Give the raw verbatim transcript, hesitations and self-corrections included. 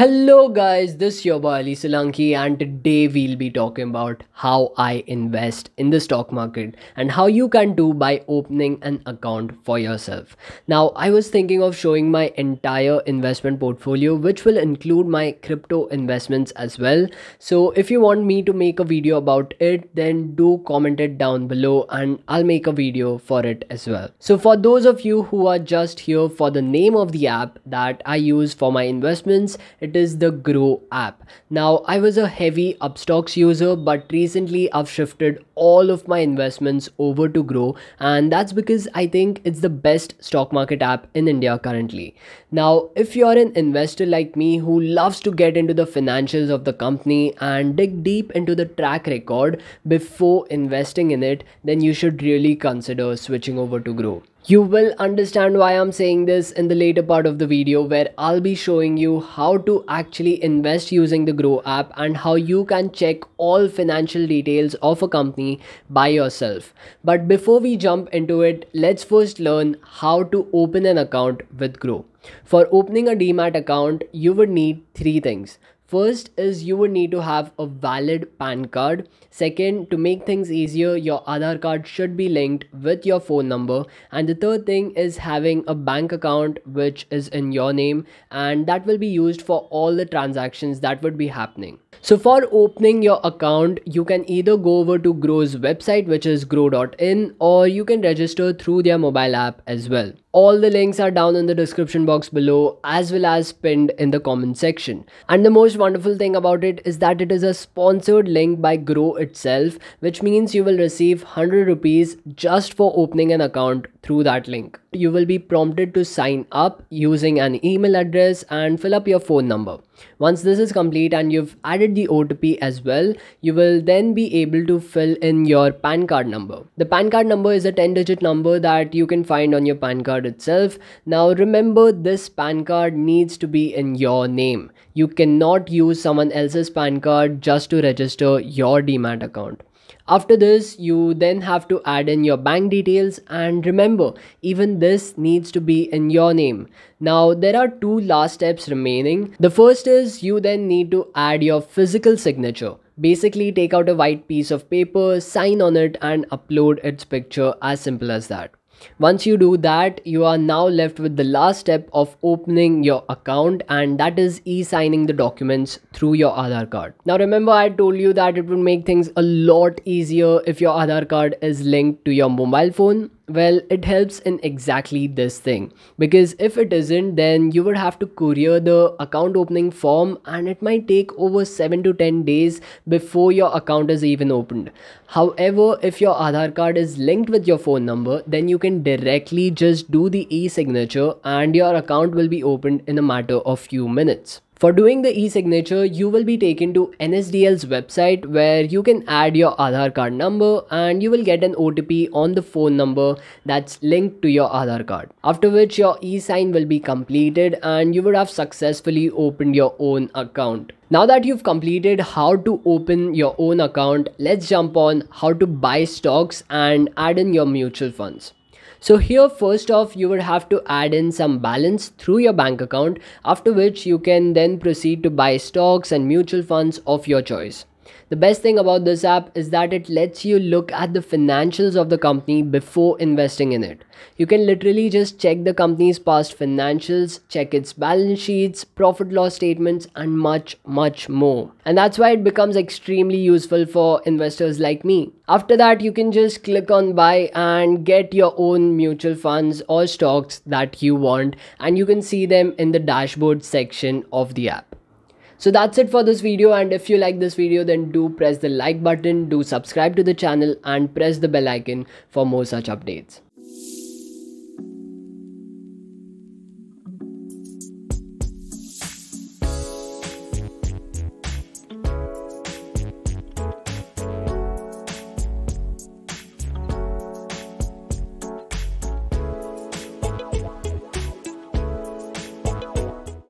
Hello guys, this is your boy Ali Solanki, and today we'll be talking about how I invest in the stock market and how you can do by opening an account for yourself. Now, I was thinking of showing my entire investment portfolio, which will include my crypto investments as well. So if you want me to make a video about it, then do comment it down below and I'll make a video for it as well. So for those of you who are just here for the name of the app that I use for my investments, it It is the Groww app. Now, I was a heavy Upstox user, but recently I've shifted all of my investments over to Groww, and that's because I think it's the best stock market app in India currently. Now, if you're an investor like me who loves to get into the financials of the company and dig deep into the track record before investing in it, then you should really consider switching over to Groww. You will understand why I'm saying this in the later part of the video, where I'll be showing you how to actually invest using the Groww app and how you can check all financial details of a company by yourself. But before we jump into it, let's first learn how to open an account with Groww. For opening a D MAT account, you would need three things. First is you would need to have a valid PAN card. Second, to make things easier, your Aadhaar card should be linked with your phone number. And the third thing is having a bank account which is in your name, and that will be used for all the transactions that would be happening. So for opening your account, you can either go over to Groww's website, which is groww dot in, or you can register through their mobile app as well. All the links are down in the description box below, as well as pinned in the comment section. And the most wonderful thing about it is that it is a sponsored link by Groww itself, which means you will receive one hundred rupees just for opening an account through that link. You will be prompted to sign up using an email address and fill up your phone number. Once this is complete and you've added the O T P as well, you will then be able to fill in your PAN card number. The PAN card number is a ten digit number that you can find on your PAN card itself. Now remember, this PAN card needs to be in your name. You cannot use someone else's PAN card just to register your D MAT account. After this, you then have to add in your bank details, and remember, even this needs to be in your name. Now, there are two last steps remaining. The first is you then need to add your physical signature. Basically, take out a white piece of paper, sign on it, and upload its picture, as simple as that. Once you do that, you are now left with the last step of opening your account, and that is e-signing the documents through your Aadhaar card. Now remember, I told you that it would make things a lot easier if your Aadhaar card is linked to your mobile phone. Well, it helps in exactly this thing, because if it isn't, then you would have to courier the account opening form, and it might take over seven to ten days before your account is even opened. However, if your Aadhaar card is linked with your phone number, then you can directly just do the e-signature and your account will be opened in a matter of few minutes. For doing the e-signature, you will be taken to N S D L's website, where you can add your Aadhaar card number and you will get an O T P on the phone number that's linked to your Aadhaar card. After which, your e-sign will be completed and you would have successfully opened your own account. Now that you've completed how to open your own account, let's jump on how to buy stocks and add in your mutual funds. So here, first off, you would have to add in some balance through your bank account, after which you can then proceed to buy stocks and mutual funds of your choice. The best thing about this app is that it lets you look at the financials of the company before investing in it. You can literally just check the company's past financials, check its balance sheets, profit and loss statements, and much, much more. And that's why it becomes extremely useful for investors like me. After that, you can just click on buy and get your own mutual funds or stocks that you want, and you can see them in the dashboard section of the app. So that's it for this video, and if you like this video, then do press the like button, do subscribe to the channel, and press the bell icon for more such updates.